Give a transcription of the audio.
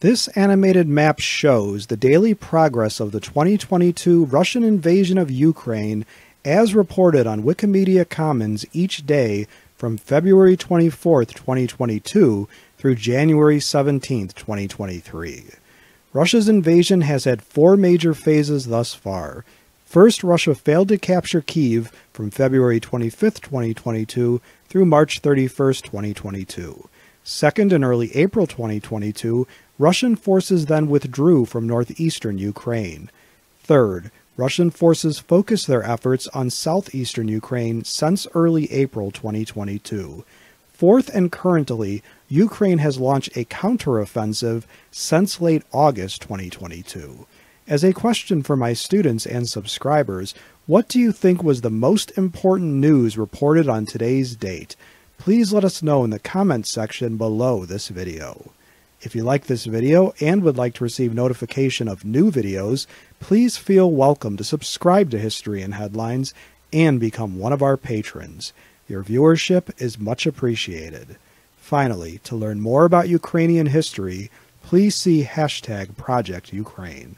This animated map shows the daily progress of the 2022 Russian invasion of Ukraine as reported on Wikimedia Commons each day from February 24, 2022 through January 17, 2023. Russia's invasion has had four major phases thus far. First, Russia failed to capture Kyiv from February 25, 2022 through March 31, 2022. Second, in early April 2022, Russian forces then withdrew from northeastern Ukraine. Third, Russian forces focused their efforts on southeastern Ukraine since early April 2022. Fourth, and currently, Ukraine has launched a counteroffensive since late August 2022. As a question for my students and subscribers, what do you think was the most important news reported on today's date? Please let us know in the comments section below this video. If you like this video and would like to receive notification of new videos, please feel welcome to subscribe to History and Headlines and become one of our patrons. Your viewership is much appreciated. Finally, to learn more about Ukrainian history, please see #ProjectUkraine.